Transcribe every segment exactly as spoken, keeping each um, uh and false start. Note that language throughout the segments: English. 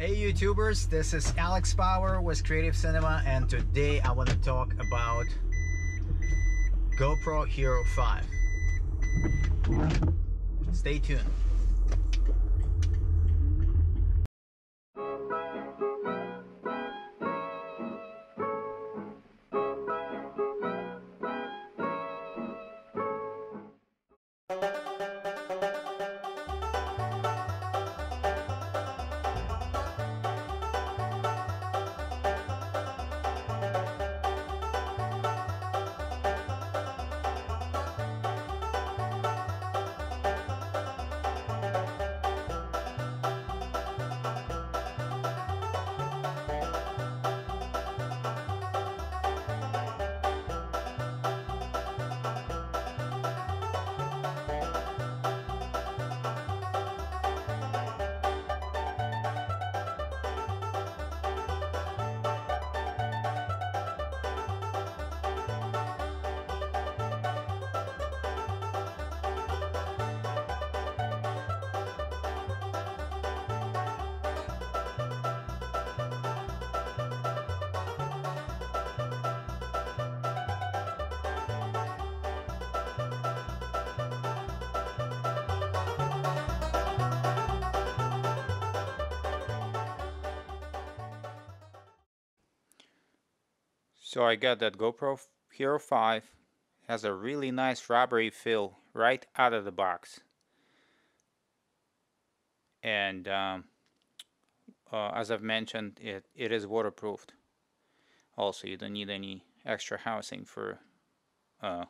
Hey YouTubers, this is Alex Power with Creative Cinema, and today I want to talk about GoPro Hero five. Stay tuned. So I got that GoPro Hero five. It has a really nice rubbery feel right out of the box. And um, uh, as I've mentioned, it, it is waterproofed. Also, you don't need any extra housing for uh,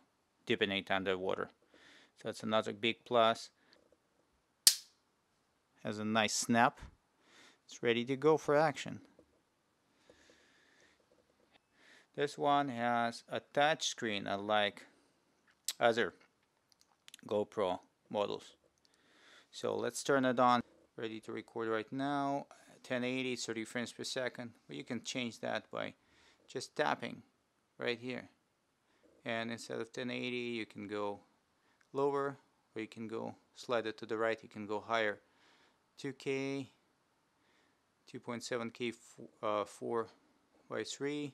dipping it underwater. So that's another big plus. Has a nice snap. It's ready to go for action. This one has a touch screen, unlike other GoPro models. So let's turn it on. Ready to record right now. ten eighty, thirty frames per second. But you can change that by just tapping right here. And instead of ten eighty, you can go lower, or you can go slide it to the right. You can go higher. two K, two point seven K, uh, four by three.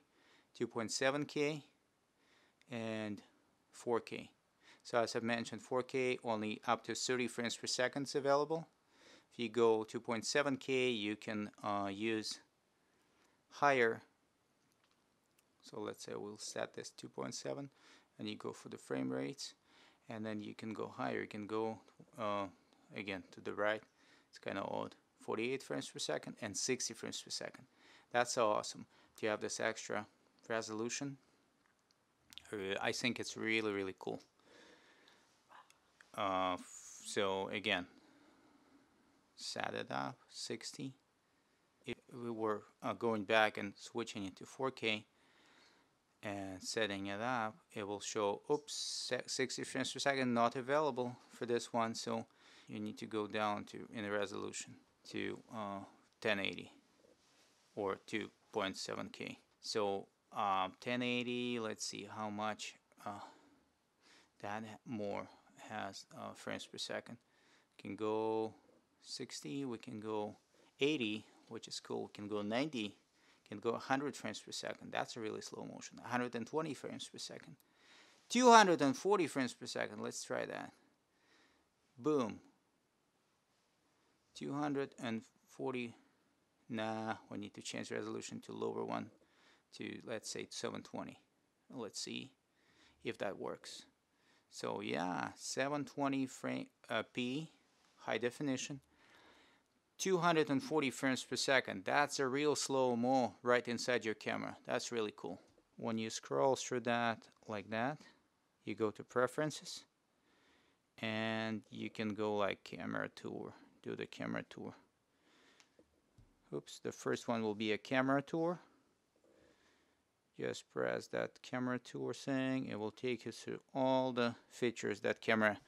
two point seven K and four K. So as I mentioned, four K only up to thirty frames per second is available. If you go two point seven K, you can uh, use higher. So let's say we'll set this two point seven, and you go for the frame rates, and then you can go higher. You can go uh, again to the right. It's kind of odd. forty-eight frames per second and sixty frames per second. That's so awesome. Do you have this extra resolution? I think it's really really cool. Uh, so again, set it up sixty. If we were uh, going back and switching it to four K and setting it up, it will show oops, sixty frames per second not available for this one. So you need to go down to in the resolution to uh, ten eighty or two point seven K. So um, ten eighty, let's see how much uh, that more has uh, frames per second. Can go sixty, we can go eighty, which is cool. We can go ninety, can go one hundred frames per second. That's a really slow motion. one hundred twenty frames per second, two hundred forty frames per second. Let's try that. Boom. two hundred forty. Nah, we need to change resolution to lower one, to let's say seven twenty. Let's see if that works. So yeah, seven twenty frame uh, p high definition, two hundred forty frames per second. That's a real slow mo right inside your camera. That's really cool. When you scroll through that like that, you go to preferences, and you can go like camera tour. Do the camera tour. Oops, the first one will be a camera tour. Just press that camera tour thing. It will take you through all the features that camera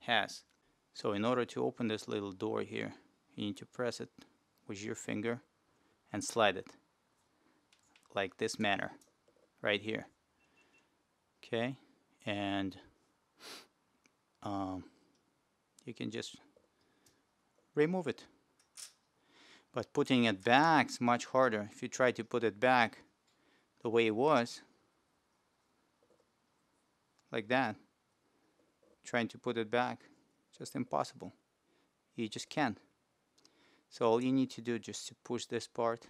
has. So in order to open this little door here, you need to press it with your finger and slide it like this manner right here. Okay, and um, you can just remove it. But putting it back is much harder. If you try to put it back the way it was, like that, trying to put it back, just impossible. You just can't. So all you need to do just to push this part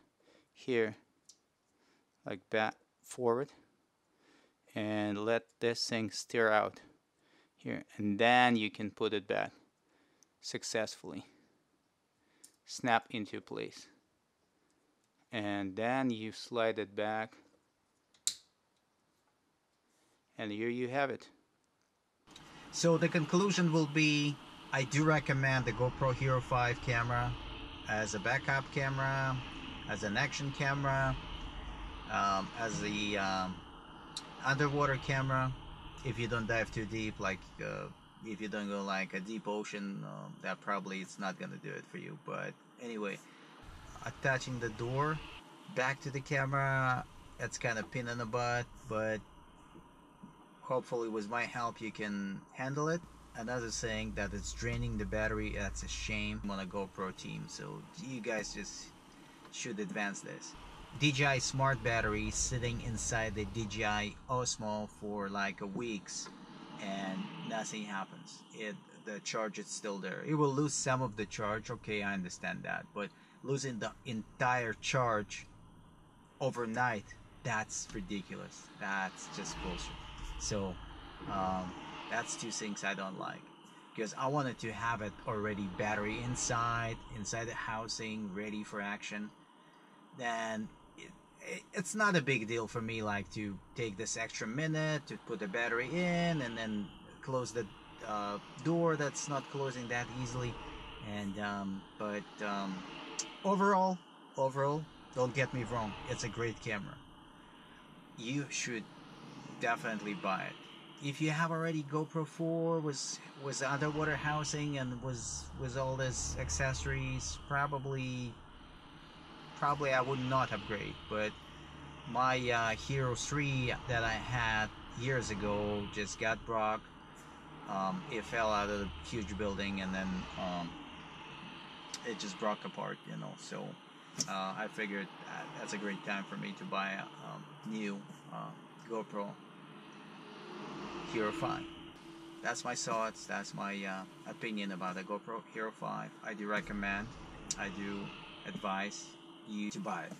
here, like back forward, and let this thing steer out here, and then you can put it back successfully. Snap into place, and then you slide it back, and here you have it. So the conclusion will be, I do recommend the GoPro Hero five camera as a backup camera, as an action camera, um, as the um, underwater camera if you don't dive too deep, like uh, if you don't go like a deep ocean, um, that probably it's not gonna do it for you. But anyway, attaching the door back to the camera, that's kind of pain in the butt, but hopefully with my help you can handle it. Another thing that it's draining the battery, that's a shame on a GoPro team, so you guys just should advance this. D J I Smart Battery sitting inside the D J I Osmo for like a weeks, and nothing happens. It the charge is still there. It will lose some of the charge, okay, I understand that, but losing the entire charge overnight, that's ridiculous. That's just bullshit. So um, that's two things I don't like, because I wanted to have it already battery inside inside the housing, ready for action. Then it, it, it's not a big deal for me, like to take this extra minute to put the battery in and then close the uh, door. That's not closing that easily. And um, but um, overall, overall, don't get me wrong, it's a great camera. You should definitely buy it. If you have already GoPro four with with underwater housing and with with all these accessories, probably. Probably I would not upgrade, but my uh, Hero three that I had years ago just got broke. Um, it fell out of a huge building, and then um, it just broke apart, you know. So uh, I figured that's a great time for me to buy a um, new uh, GoPro Hero five. That's my thoughts, that's my uh, opinion about the GoPro Hero five. I do recommend, I do advise you to buy it.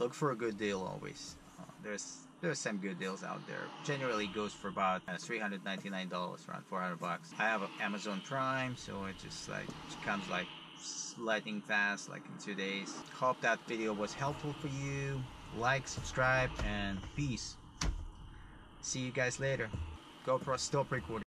Look for a good deal always. Uh, there's there's some good deals out there. Generally goes for about three hundred ninety-nine dollars, around four hundred bucks. I have Amazon Prime, so it just like it comes like lightning fast, like in two days. Hope that video was helpful for you. Like, subscribe, and peace. See you guys later. GoPro, stop recording.